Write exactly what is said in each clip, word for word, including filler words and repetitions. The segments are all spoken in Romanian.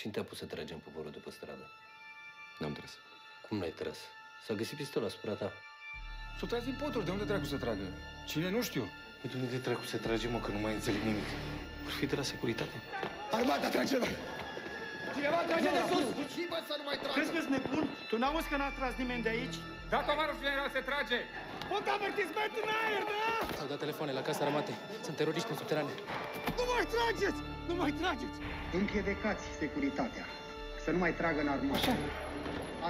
Cine te-a pus să tragem poporul după stradă? N-am tras. Cum n-ai tras? S-a găsit pistol asupra ta. S-o tras din poturi. De unde dracu să tragă? Cine? Nu știu. De unde dracu să trage, mă, că nu mai înțeleg nimic. Ar fi de la securitate. Armata, trage-vă! Cineva trage de sus! Bucii, să nu mai tragă! Crezi că-s nebun? Tu n-auzi că n-a tras nimeni de aici? Da, tovarășul general, se trage! Un avertisment în aer, da? S-au dat telefoane la Casa Armatei. Sunt teroriști în subterane. Nu mai trageți! Nu mai trageți! Închevecați securitatea. Să nu mai tragă în armată.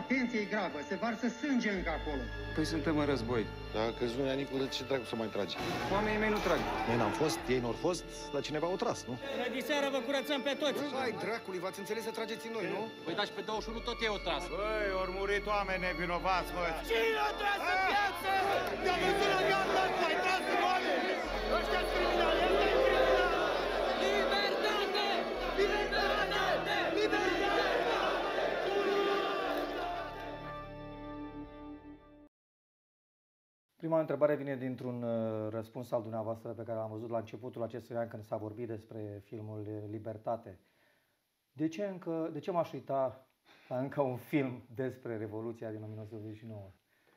Atenție, e gravă. Se varsă sânge încă acolo. Păi suntem în război. Dacă zunea Nicu, de ce dracu să mai trage? Oamenii mei nu trag. Noi n-am fost, ei n-au fost, dar cineva au tras, nu? Până diseară vă curățăm pe toți. Hai, dracului, v-ați înțeles să trageți în noi, nu? Păi da, și pe douăzeci și unu tot ei au tras. Băi, ori murit oameni nevinovați, mă. Cine a tras în viață? De-a văzut la viață, mai tras în oameni. Ăștia-s criminali, ăștia-i criminali. Libertate! Libertate! Libertate! Prima întrebare vine dintr-un răspuns al dumneavoastră pe care l-am văzut la începutul acestui an când s-a vorbit despre filmul Libertate. De ce, încă, de ce m-aș uita la încă un film despre Revoluția din nouăsprezece optzeci și nouă?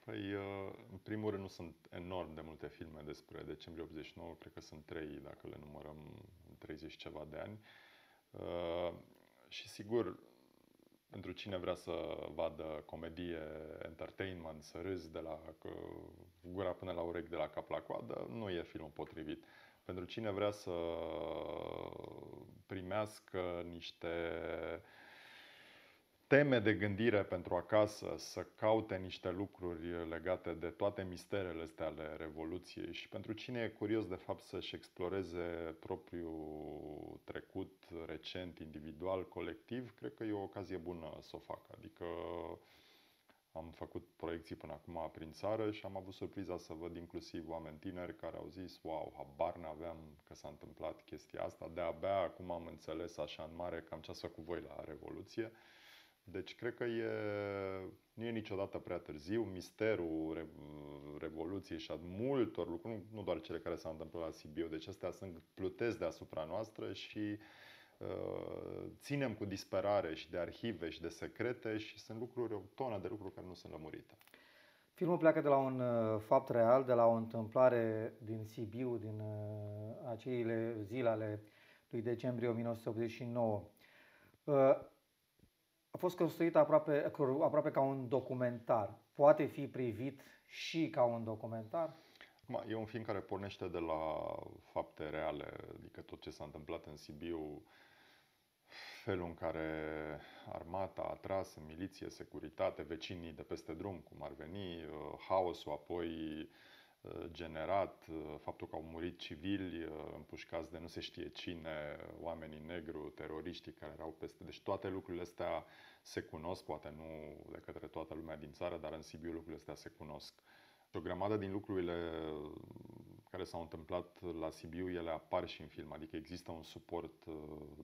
Păi, în primul rând, nu sunt enorm de multe filme despre decembrie optzeci și nouă, cred că sunt trei, dacă le numărăm, treizeci ceva de ani. Și sigur, pentru cine vrea să vadă comedie, entertainment, să râzi de la gura până la urechi, de la cap la coadă, nu e filmul potrivit. Pentru cine vrea să primească niște teme de gândire pentru acasă, să caute niște lucruri legate de toate misterele astea ale Revoluției și pentru cine e curios de fapt să-și exploreze propriul trecut, recent, individual, colectiv, cred că e o ocazie bună să o facă. Adică am făcut proiecții până acum prin țară și am avut surpriza să văd inclusiv oameni tineri care au zis: wow, habar n-aveam că s-a întâmplat chestia asta, de-abia acum am înțeles așa în mare cam ce ați făcut voi la Revoluție. Deci cred că e, nu e niciodată prea târziu. Misterul Revoluției și a multor lucruri, nu doar cele care s-au întâmplat la Sibiu, deci astea sunt, plutesc deasupra noastră și uh, ținem cu disperare și de arhive și de secrete și sunt lucruri, o tonă de lucruri care nu sunt lămurite. Filmul pleacă de la un fapt real, de la o întâmplare din Sibiu, din uh, acele zile ale lui decembrie o mie nouă sute optzeci și nouă. Uh, A fost construit aproape, aproape ca un documentar. Poate fi privit și ca un documentar? E un film care pornește de la fapte reale, adică tot ce s-a întâmplat în Sibiu, felul în care armata a tras, miliție, securitate, vecinii de peste drum, cum ar veni, haosul apoi generat, faptul că au murit civili împușcați de nu se știe cine, oamenii negru, teroriștii care erau peste. Deci toate lucrurile astea se cunosc, poate nu de către toată lumea din țară, dar în Sibiu lucrurile astea se cunosc. O grămadă din lucrurile care s-au întâmplat la Sibiu, ele apar și în film, adică există un suport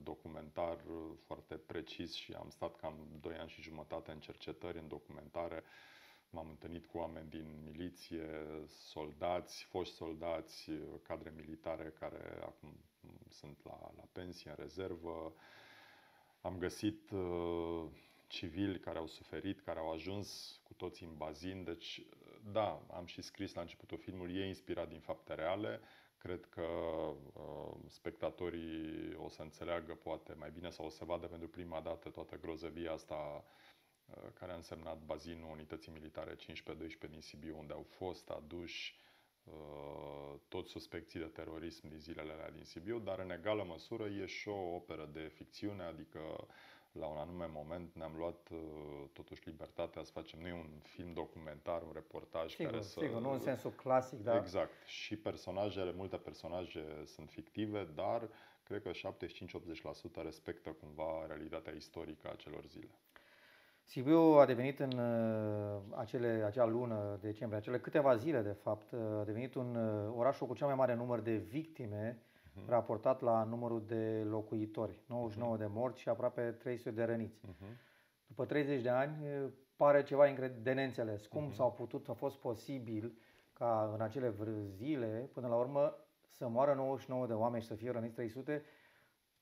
documentar foarte precis și am stat cam doi ani și jumătate în cercetări, în documentare. M-am întâlnit cu oameni din miliție, soldați, foști soldați, cadre militare care acum sunt la, la pensie, în rezervă. Am găsit uh, civili care au suferit, care au ajuns cu toții în bazin. Deci, da, am și scris la începutul filmului, e inspirat din fapte reale. Cred că uh, spectatorii o să înțeleagă poate mai bine sau o să vadă pentru prima dată toată grozăvia asta care a însemnat bazinul Unității Militare cincisprezece doisprezece din Sibiu, unde au fost aduși uh, toți suspecții de terorism din zilele alea din Sibiu, dar în egală măsură e și o operă de ficțiune, adică la un anume moment ne-am luat uh, totuși libertatea să facem, nu e un film documentar, un reportaj. Sigur, care sigur, să... nu în sensul clasic, dar... Exact. Și personajele, multe personaje sunt fictive, dar cred că șaptezeci și cinci la optzeci la sută respectă cumva realitatea istorică a celor zile. Sibiu a devenit în acele, acea lună decembrie, acele câteva zile de fapt, a devenit un orașul cu cel mai mare număr de victime uh-huh. raportat la numărul de locuitori, nouăzeci și nouă uh-huh. de morți și aproape trei sute de răniți. Uh-huh. După treizeci de ani pare ceva de neînțeles. Cum uh-huh. s-au putut, a fost posibil ca în acele zile, până la urmă, să moară nouăzeci și nouă de oameni și să fie răniți trei sute?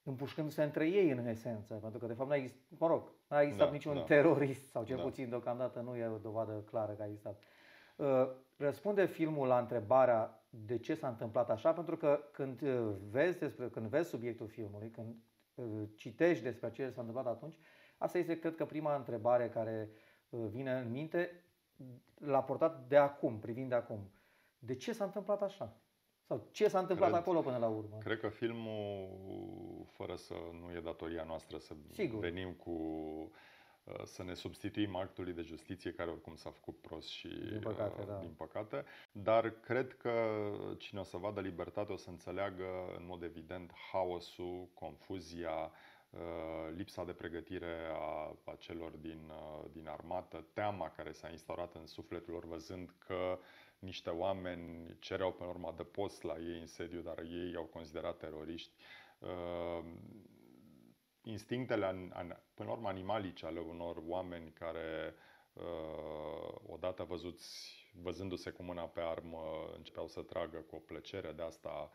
împușcându-se între ei în esență, pentru că de fapt n-a existat, mă rog, n-a existat da, niciun da. terorist, sau cel da. puțin deocamdată nu e o dovadă clară că a existat. Răspunde filmul la întrebarea de ce s-a întâmplat așa, pentru că când vezi, despre, când vezi subiectul filmului, când citești despre ce s-a întâmplat atunci, asta este, cred că, prima întrebare care vine în minte la portat de acum, privind de acum. De ce s-a întâmplat așa? Sau ce s-a întâmplat cred, acolo până la urmă? Cred că filmul, fără să nu e datoria noastră să Sigur. venim cu... să ne substituim actului de justiție care oricum s-a făcut prost și din păcate, uh, da. din păcate. Dar cred că cine o să vadă Libertate o să înțeleagă în mod evident haosul, confuzia, uh, lipsa de pregătire a, a celor din, uh, din armată, teama care s-a instaurat în sufletul lor văzând că niște oameni cereau pe urma de post la ei în sediu, dar ei i-au considerat teroriști. Uh, Instinctele, până la urmă, animalice ale unor oameni care, odată văzuți, văzându-se cu mâna pe armă, începeau să tragă cu o plăcere de asta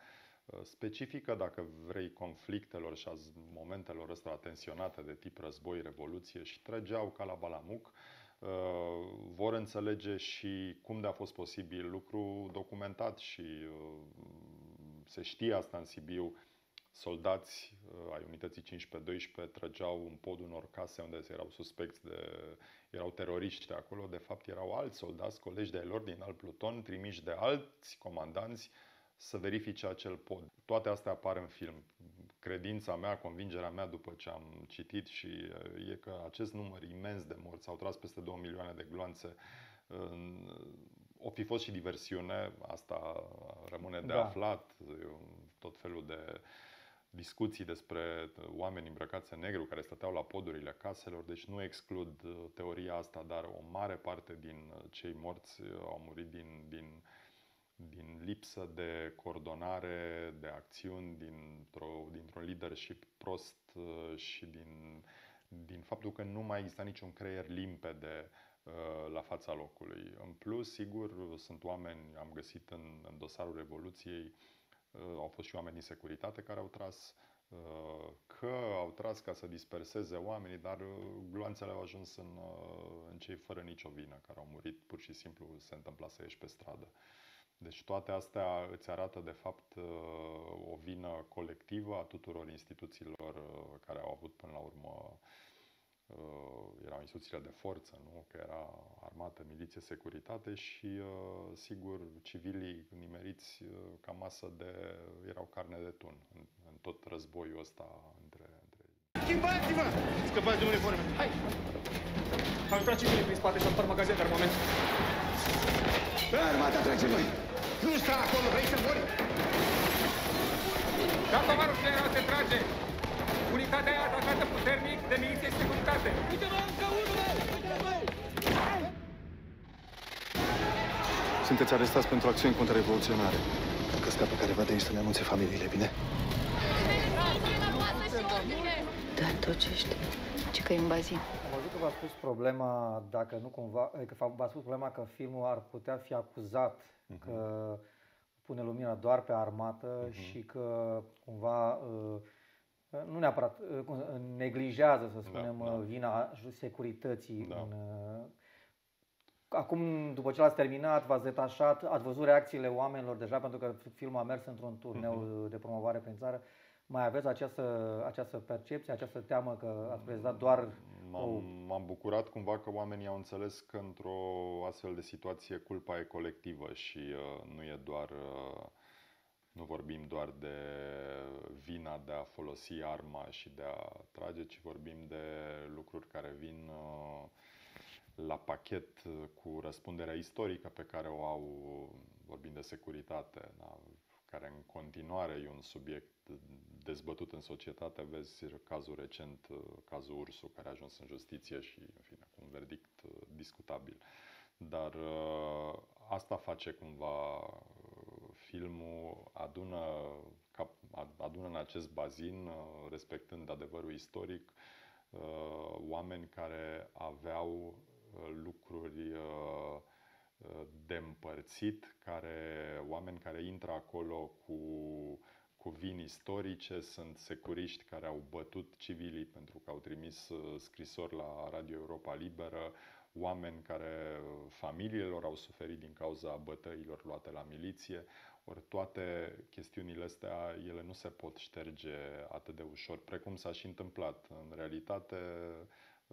specifică, dacă vrei, conflictelor și a momentelor ăsta tensionate de tip război, revoluție, și trăgeau ca la balamuc. Vor înțelege și cum de-a fost posibil, lucru documentat și se știe asta în Sibiu. Soldați ai unității cincisprezece doisprezece trăgeau în podul unor case unde erau suspecți de, erau teroriști acolo. De fapt erau alți soldați, colegi de-ai lor din alt pluton, trimiși de alți comandanți să verifice acel pod. Toate astea apar în film. Credința mea, convingerea mea după ce am citit și e că acest număr imens de morți, s-au tras peste două milioane de gloanțe. O fi fost și diversiune, asta rămâne de da. aflat, tot felul de discuții despre oameni îmbrăcați în negru care stăteau la podurile caselor, deci nu exclud teoria asta, dar o mare parte din cei morți au murit din, din, din lipsă de coordonare, de acțiuni, dintr-o, dintr-un leadership prost și din, din faptul că nu mai exista niciun creier limpede la fața locului. În plus, sigur, sunt oameni, am găsit în, în dosarul Revoluției, au fost și oameni din securitate care au tras, că au tras ca să disperseze oamenii, dar gloanțele au ajuns în, în cei fără nicio vină, care au murit, pur și simplu se întâmpla să ieși pe stradă. Deci toate astea îți arată de fapt o vină colectivă a tuturor instituțiilor care au avut până la urmă, erau instituțiile de forță, nu? Că era armată, miliție, securitate și, sigur, civilii nimeriți ca masă de... erau carne de tun în, în tot războiul ăsta între... între... Schimbați-vă! Scăpați de uniforme! Hai! Am intrat civilii prin spate și am par magazin de armament. Armata trece noi! Nu sta acolo, vrei să mori? Capavarul general se trage! Unitatea e atacată puternic de miliție și securitate. Uite-vă, încă unul! Uite-vă! Sunteți arestați pentru acțiuni contrarevoluționare. Dacă scapă careva de aici, să ne anunțe familiile, bine? Da, tot ce știu. Ce că e în bazin. Am văzut că v-a spus problema, dacă nu cumva, că v-a spus problema că filmul ar putea fi acuzat uh-huh. că pune lumina doar pe armată uh-huh. și că cumva... Uh, nu neapărat, neglijează, să spunem, da, da. vina securității. Da. În... Acum, după ce l-ați terminat, v-ați detașat, ați văzut reacțiile oamenilor deja, pentru că filmul a mers într-un turneu mm-hmm. de promovare prin țară. Mai aveți această, această percepție, această teamă că ați prezentat doar... M-am bucurat cumva că oamenii au înțeles că într-o astfel de situație culpa e colectivă și uh, nu e doar... Uh... Nu vorbim doar de vina de a folosi arma și de a trage, ci vorbim de lucruri care vin la pachet cu răspunderea istorică pe care o au, vorbim de securitate, da? Care în continuare e un subiect dezbătut în societate. Vezi cazul recent, cazul Ursu, care a ajuns în justiție și, în fine, cu un verdict discutabil. Dar asta face cumva filmul, adună, adună în acest bazin, respectând adevărul istoric, oameni care aveau lucruri de împărțit, care, oameni care intră acolo cu, cu vini istorice, sunt securiști care au bătut civilii pentru că au trimis scrisori la Radio Europa Liberă, oameni care familiile lor au suferit din cauza bătăilor luate la miliție. Ori toate chestiunile astea, ele nu se pot șterge atât de ușor, precum s-a și întâmplat. În realitate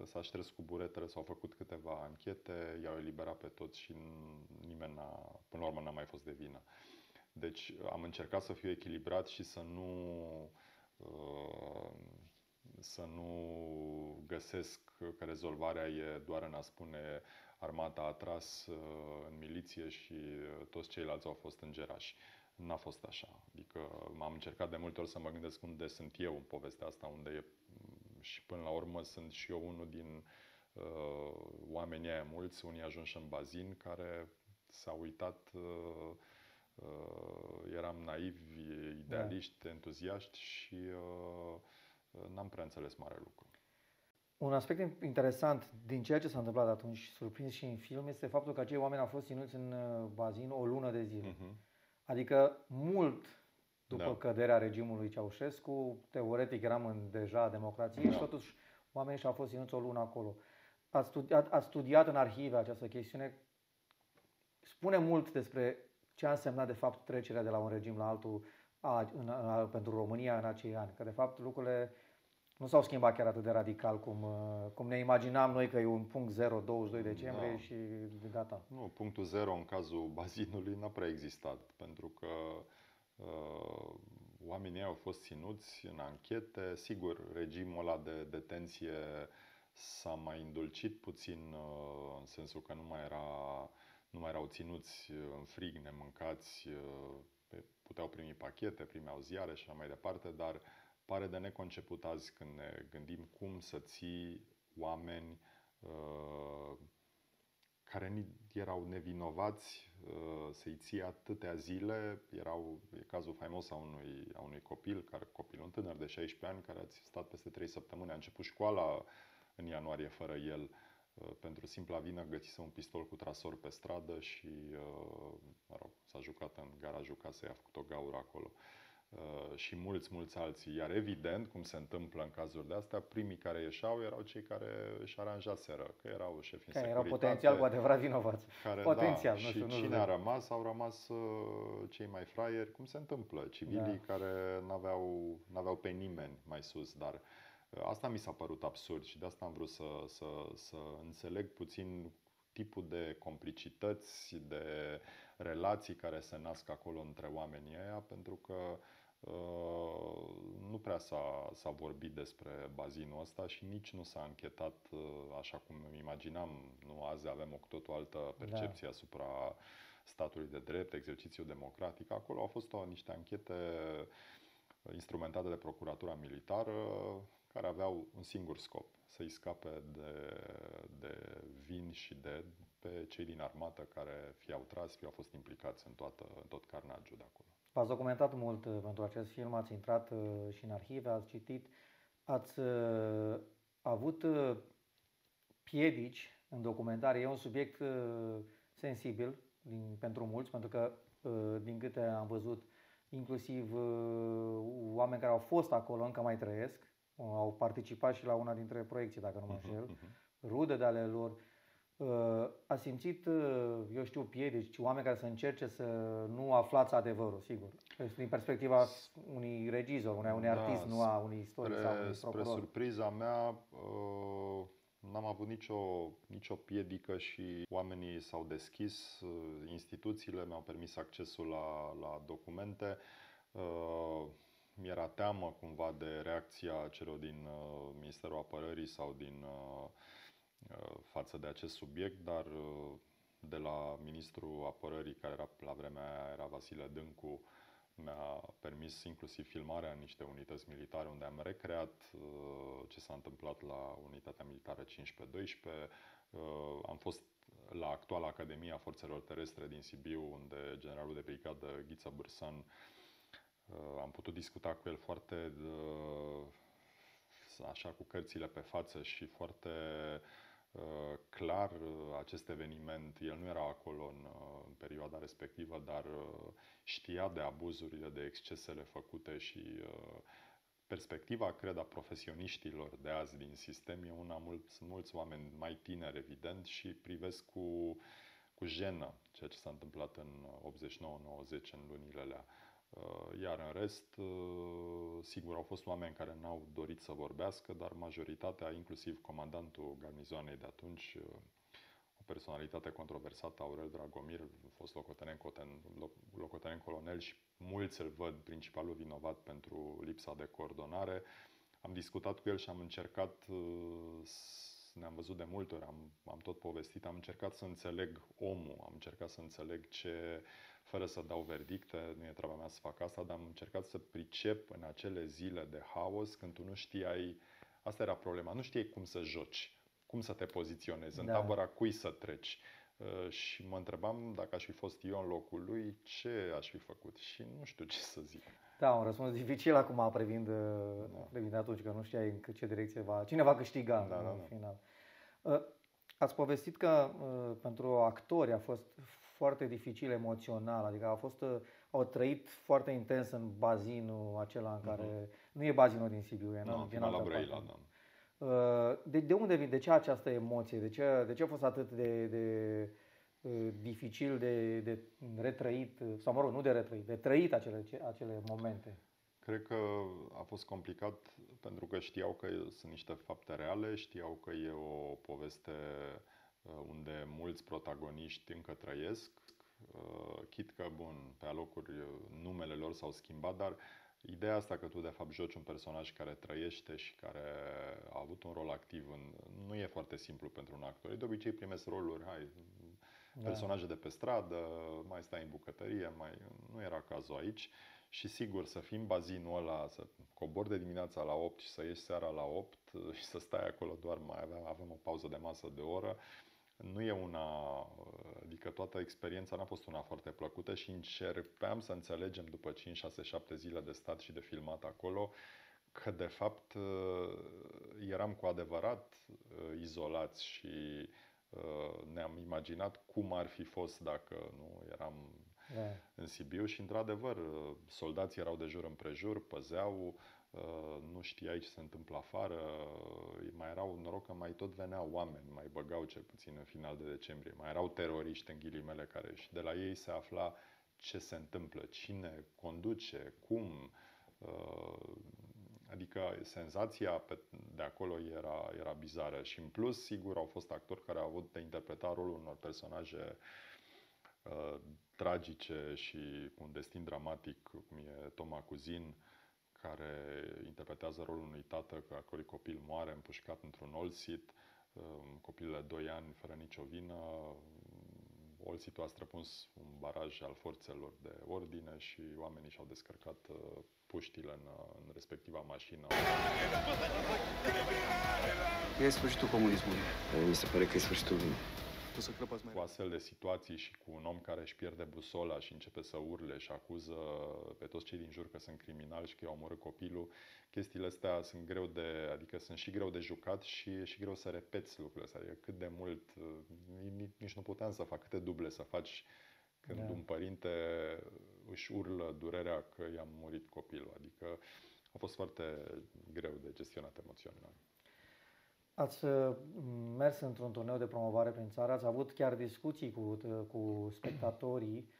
s-a șters cu buretele, s-au făcut câteva anchete, i-au eliberat pe toți și nimeni n-a, până la urmă n-a mai fost de vină. Deci am încercat să fiu echilibrat și să nu, să nu găsesc că rezolvarea e doar în a spune armata a tras în miliție și toți ceilalți au fost îngerași. N-a fost așa. Adică m-am încercat de multe ori să mă gândesc unde sunt eu în povestea asta, unde e, și până la urmă sunt și eu unul din uh, oamenii aia mulți, unii ajunși în bazin, care s-au uitat... Uh, Uh, eram naivi, idealiști, da. entuziaști și uh, n-am prea înțeles mare lucru. Un aspect interesant din ceea ce s-a întâmplat atunci, surprins și în film, este faptul că acei oameni au fost ținuți în bazin o lună de zile. Uh-huh. Adică mult după da. căderea regimului Ceaușescu, teoretic eram în deja democrație da. și totuși oamenii și-au fost ținuți o lună acolo. Ați studiat, ați studiat în arhive această chestiune. Spune mult despre ce a însemnat, de fapt, trecerea de la un regim la altul a, în, a, pentru România în acei ani? Că, de fapt, lucrurile nu s-au schimbat chiar atât de radical cum, cum ne imaginam noi că e un punct zero, douăzeci și doi decembrie da. și gata. Nu, punctul zero în cazul bazinului n-a prea existat, pentru că uh, oamenii au fost ținuți în anchete. Sigur, regimul ăla de detenție s-a mai îndulcit puțin, uh, în sensul că nu mai era... Nu mai erau ținuți în frig, nemâncați, puteau primi pachete, primeau ziare și așa mai departe, dar pare de neconceput azi când ne gândim cum să ții oameni uh, care erau nevinovați, uh, să-i ții atâtea zile. Erau, e cazul faimos a unui, a unui copil, care, copil un tânăr de șaisprezece ani, care a stat peste trei săptămâni, a început școala în ianuarie fără el. Pentru simpla vină găsise un pistol cu trasor pe stradă și mă rog, s-a jucat în garajul casei, a făcut o gaură acolo. Și mulți, mulți alții. Iar evident, cum se întâmplă în cazuri de astea, primii care ieșeau erau cei care își aranjaseră, că erau șefi în securitate. Erau potențial cu adevărat vinovați. Care, potențial, da, nu știu, și cine nu a rămas? Au rămas cei mai fraieri, cum se întâmplă, civilii da. care n-aveau, n-aveau pe nimeni mai sus, dar... Asta mi s-a părut absurd și de asta am vrut să, să, să înțeleg puțin tipul de complicități, de relații care se nasc acolo între oamenii ăia, pentru că uh, nu prea s-a, s-a vorbit despre bazinul ăsta și nici nu s-a închetat uh, așa cum îmi imaginam. Nu, azi avem o cu totul altă percepție da. asupra statului de drept, exercițiul democratic. Acolo au fost o, niște anchete instrumentate de procuratura militară, care aveau un singur scop, să-i scape de, de vin și de pe cei din armată care fie au tras, fie au fost implicați în, toată, în tot carnagiul de acolo. V-ați documentat mult pentru acest film, ați intrat și în arhive, ați citit, ați avut piedici în documentare. E un subiect sensibil din, pentru mulți, pentru că, din câte am văzut, inclusiv oameni care au fost acolo încă mai trăiesc. Au participat și la una dintre proiecții, dacă nu mă înșel, rude de ale lor. A simțit, eu știu, piedici, oameni care să încerce să nu aflați adevărul, sigur. Din perspectiva unui regizor, unui da, artist, nu a unui istoric spre, sau unui procuror. Spre surpriza mea, n-am avut nicio, nicio piedică și oamenii s-au deschis, instituțiile mi-au permis accesul la, la documente. Mi-era teamă cumva de reacția celor din uh, Ministerul Apărării sau din uh, față de acest subiect, dar uh, de la Ministrul Apărării, care era, la vremea aia era Vasile Dâncu, mi-a permis inclusiv filmarea în niște unități militare unde am recreat uh, ce s-a întâmplat la Unitatea Militară cincisprezece doisprezece. Uh, am fost la actuala Academia Forțelor Terestre din Sibiu, unde generalul de brigadă Ghiță Bârsan, am putut discuta cu el foarte așa, cu cărțile pe față și foarte clar acest eveniment. El nu era acolo în, în perioada respectivă, dar știa de abuzurile, de excesele făcute și perspectiva, cred, a profesioniștilor de azi din sistem e una, mulți, mulți oameni mai tineri, evident, și privesc cu, cu jenă ceea ce s-a întâmplat în optzeci și nouă nouăzeci, în lunile alea. Iar în rest, sigur, au fost oameni care n-au dorit să vorbească, dar majoritatea, inclusiv comandantul garnizoanei de atunci, o personalitate controversată, Aurel Dragomir, a fost locotenent-colonel și mulți îl văd principalul vinovat pentru lipsa de coordonare. Am discutat cu el și am încercat, ne-am văzut de multe ori, am, am tot povestit, am încercat să înțeleg omul, am încercat să înțeleg ce, fără să dau verdicte, nu e treaba mea să fac asta, dar am încercat să pricep în acele zile de haos, când tu nu știai, asta era problema, nu știai cum să joci, cum să te poziționezi, da, în tabăra cui să treci. Și mă întrebam, dacă aș fi fost eu în locul lui, ce aș fi făcut și nu știu ce să zic. Da, un răspuns dificil acum privind, da. privind atunci, că nu știai în ce direcție va, cine va câștiga, da, în da, final. Da. Ați povestit că pentru actori a fost foarte dificil emoțional, adică a fost, au trăit foarte intens în bazinul acela în care, uh-huh. nu e bazinul din Sibiu, e no, în final la Brăila, da. De, de unde vine? De ce această emoție? De ce, de ce a fost atât de, de, de dificil de, de retrăit, sau mă rog, nu de retrăit, de trăit acele, acele momente? Cred că a fost complicat pentru că știau că sunt niște fapte reale, știau că e o poveste unde mulți protagoniști încă trăiesc. Chit că, bun, pe alocuri numele lor s-au schimbat, dar ideea asta că tu de fapt joci un personaj care trăiește și care a avut un rol activ în... nu e foarte simplu pentru un actor. De obicei primesc roluri, hai, personaje de pe stradă, mai stai în bucătărie, mai... nu era cazul aici. Și sigur, să fii în bazinul ăla, să cobori de dimineața la opt și să ieși seara la opt și să stai acolo doar, mai aveam, avem o pauză de masă de o oră, nu e una, adică toată experiența n-a fost una foarte plăcută și încerpeam să înțelegem după cinci, șase, șapte zile de stat și de filmat acolo că de fapt eram cu adevărat izolați și ne-am imaginat cum ar fi fost dacă nu eram în Sibiu și într-adevăr soldații erau de jur împrejur, păzeau, nu știai ce se întâmplă afară, mai erau, noroc că mai tot veneau oameni, mai băgau cel puțin în final de decembrie, mai erau teroriști în ghilimele care și de la ei se afla ce se întâmplă, cine conduce, cum, adică senzația de acolo era, era bizară și în plus sigur au fost actori care au avut de interpretat rolul unor personaje tragice și cu un destin dramatic, cum e Toma Cuzin, care interpretează rolul unui tată că a cărui copil moare împușcat într-un olsit, copilul de doi ani fără nicio vină, olsitul a străpuns un baraj al forțelor de ordine și oamenii și-au descărcat puștile în, în respectiva mașină. E sfârșitul comunismului. Mi se pare că e sfârșitul lumii. Cu astfel de situații și cu un om care își pierde busola și începe să urle și acuză pe toți cei din jur că sunt criminali și că i-au omorât copilul, chestiile astea sunt greu de, adică sunt și greu de jucat și și greu să repeți lucrurile astea. Adică cât de mult, nici nu puteam să fac, câte duble să faci când da. un părinte își urlă durerea că i-a murit copilul. Adică a fost foarte greu de gestionat emoțional. Ați mers într-un turneu de promovare prin țară, ați avut chiar discuții cu, cu spectatorii.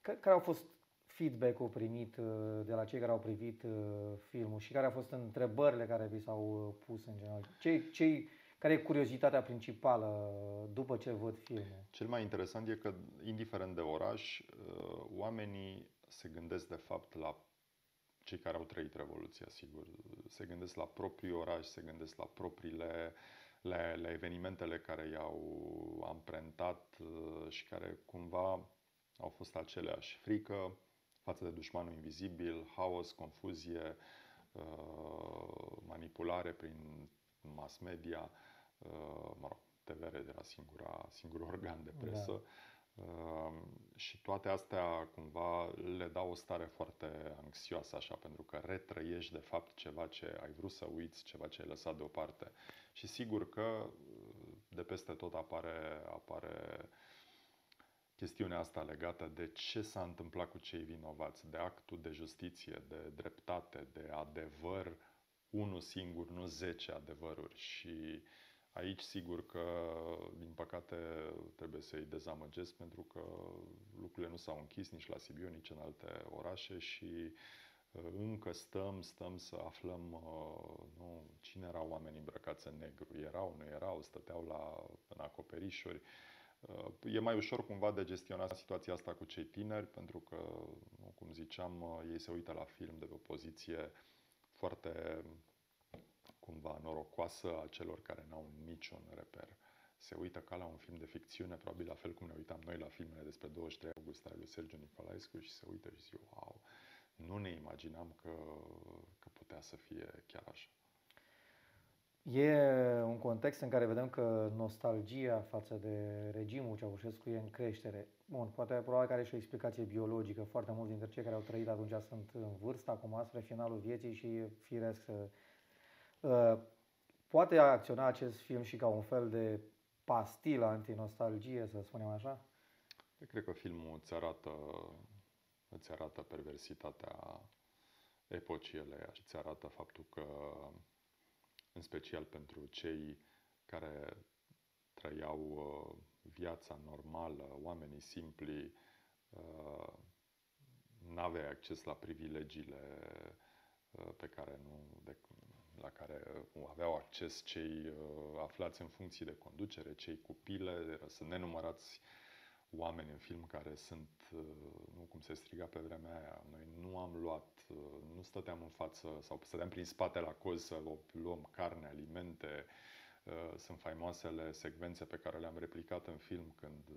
Care au fost feedback-ul primit de la cei care au privit filmul și care au fost întrebările care vi s-au pus în general? Cei, cei, care e curiozitatea principală după ce văd filmul? Cel mai interesant e că, indiferent de oraș, oamenii se gândesc de fapt la cei care au trăit Revoluția, sigur, se gândesc la proprii oraș, se gândesc la propriile, la, la evenimentele care i-au amprentat și care cumva au fost aceleași. Frică față de dușmanul invizibil, haos, confuzie, manipulare prin mass media, mă rog, T V R era singura, singurul organ de presă. Da. Și toate astea cumva le dau o stare foarte anxioasă așa, pentru că retrăiești de fapt ceva ce ai vrut să uiți, ceva ce ai lăsat deoparte. Și sigur că de peste tot apare, apare chestiunea asta legată de ce s-a întâmplat cu cei vinovați, de actul de justiție, de dreptate, de adevăr, unul singur, nu zece adevăruri. Și aici sigur că, din păcate, trebuie să-i dezamăgesc, pentru că lucrurile nu s-au închis nici la Sibiu, nici în alte orașe și încă stăm, stăm să aflăm nu, cine erau oamenii îmbrăcați în negru. Erau, nu erau, stăteau la, în acoperișuri. E mai ușor cumva de gestionat situația asta cu cei tineri, pentru că, nu, cum ziceam, ei se uită la film de pe o poziție foarte cumva norocoasă a celor care n-au niciun reper. Se uită ca la un film de ficțiune, probabil la fel cum ne uitam noi la filmele despre douăzeci și trei august ale lui Sergiu Nicolaescu și se uită și zic, wow, nu ne imaginam că, că putea să fie chiar așa. E un context în care vedem că nostalgia față de regimul Ceaușescu e în creștere. Bun, poate probabil că are și o explicație biologică. Foarte mulți dintre cei care au trăit atunci sunt în vârstă, acum spre finalul vieții și firesc să... Poate acționa acest film și ca un fel de pastilă antinostalgie, să spunem așa? Eu cred că filmul îți arată, îți arată perversitatea epocii ele, îți arată faptul că, în special pentru cei care trăiau viața normală, oamenii simpli, n-aveai acces la privilegiile pe care nu, de, la care aveau acces cei aflați în funcții de conducere, cei cu pile. Sunt nenumărați oameni în film care sunt, nu cum se striga pe vremea aia, noi nu am luat, nu stăteam în față sau stăteam prin spate la cozi să luăm carne, alimente. Sunt faimoasele secvențe pe care le-am replicat în film când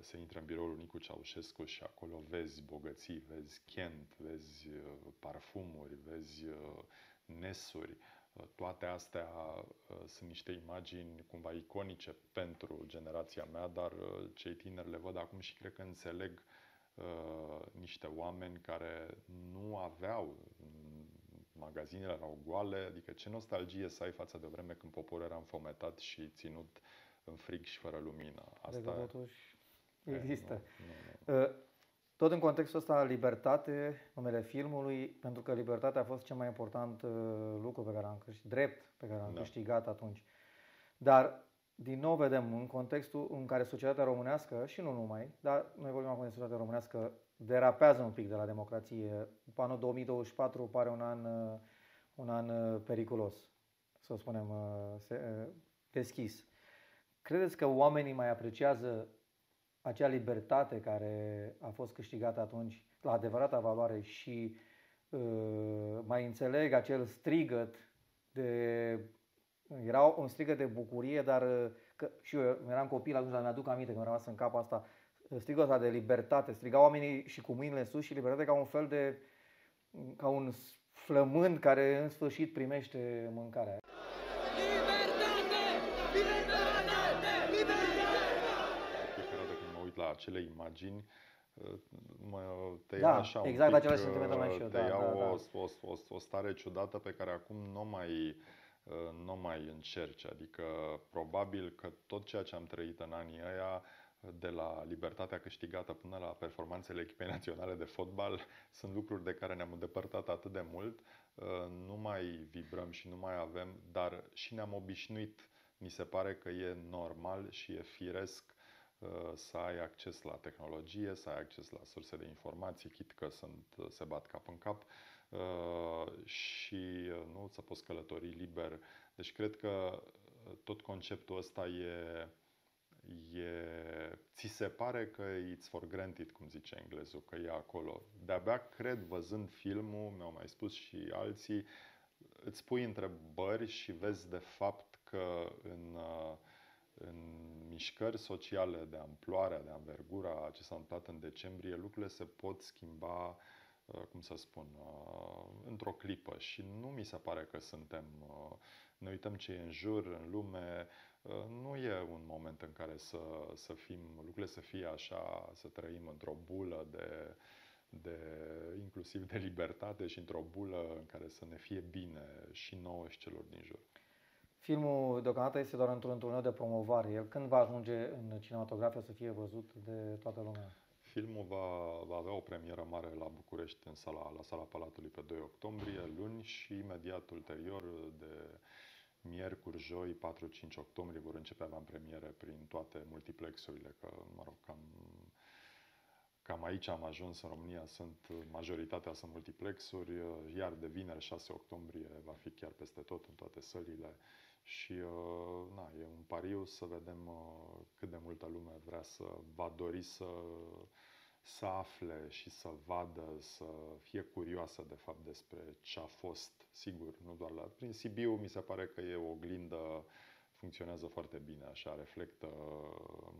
se intră în biroul Nicu Ceaușescu și acolo vezi bogății, vezi Kent, vezi parfumuri, vezi nesuri. Toate astea sunt niște imagini cumva iconice pentru generația mea, dar cei tineri le văd acum și cred că înțeleg niște oameni care nu aveau, magazinele erau goale, adică ce nostalgie să ai față de o vreme când poporul era înfometat și ținut în frig și fără lumină. Asta există. Nu, nu, nu. Tot în contextul ăsta, Libertate, numele filmului, pentru că Libertatea a fost cel mai important lucru pe care am câștigat, drept pe care am da. câștigat atunci. Dar, din nou, vedem în contextul în care societatea românească, și nu numai, dar noi vorbim acum de societatea românească, derapează un pic de la democrație. Anul două mii douăzeci și patru pare un an, un an periculos, să o spunem deschis. Credeți că oamenii mai apreciază acea libertate care a fost câștigată atunci la adevărata valoare și uh, mai înțeleg acel strigăt de... Era un strigăt de bucurie, dar că, și eu eram copil atunci, dar mi-aduc aminte că mi-a rămas în cap asta, strigătul ăsta de libertate. Strigau oamenii și cu mâinile sus și libertate ca un fel de... ca un flămând care în sfârșit primește mâncarea. La acele imagini mă tăia da, așa exact un pic, același sentiment mai și eu, tăia da, da, o, o, o stare ciudată pe care acum nu mai, nu mai încerci. Adică probabil că tot ceea ce am trăit în anii ăia, de la libertatea câștigată până la performanțele echipei naționale de fotbal, sunt lucruri de care ne-am îndepărtat atât de mult. Nu mai vibrăm și nu mai avem, dar și ne-am obișnuit. Mi se pare că e normal și e firesc să ai acces la tehnologie, să ai acces la surse de informații, chit că sunt, se bat cap în cap și nu să poți călători liber. Deci cred că tot conceptul ăsta e, e... ți se pare că it's for granted, cum zice englezul, că e acolo. De-abia cred, văzând filmul, mi-au mai spus și alții, îți pui întrebări și vezi de fapt că în... în mișcări sociale de amploare, de anvergura ce s-a întâmplat în decembrie, lucrurile se pot schimba cum să spun, într-o clipă și nu mi se pare că suntem, ne uităm ce e în jur, în lume, nu e un moment în care să, să fim, lucrurile să fie așa, să trăim într-o bulă de, de, inclusiv de libertate și într-o bulă în care să ne fie bine și nouă și celor din jur. Filmul deocamdată este doar într-un turneu de promovare. El când va ajunge în cinematografie să fie văzut de toată lumea? Filmul va, va avea o premieră mare la București, în sala, la Sala Palatului, pe doi octombrie, luni, și imediat ulterior, de miercuri, joi, patru-cinci octombrie, vor începe avea în premiere prin toate multiplexurile, că, mă rog, cam, cam aici am ajuns în România, sunt, majoritatea sunt multiplexuri, iar de vineri, șase octombrie, va fi chiar peste tot, în toate sălile. Și na, e un pariu să vedem cât de multă lume vrea să, va dori să, să afle și să vadă, să fie curioasă de fapt despre ce a fost. Sigur, nu doar la... Prin Sibiu mi se pare că e o oglindă, funcționează foarte bine, așa, reflectă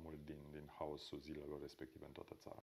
mult din, din haosul zilelor respective în toată țara.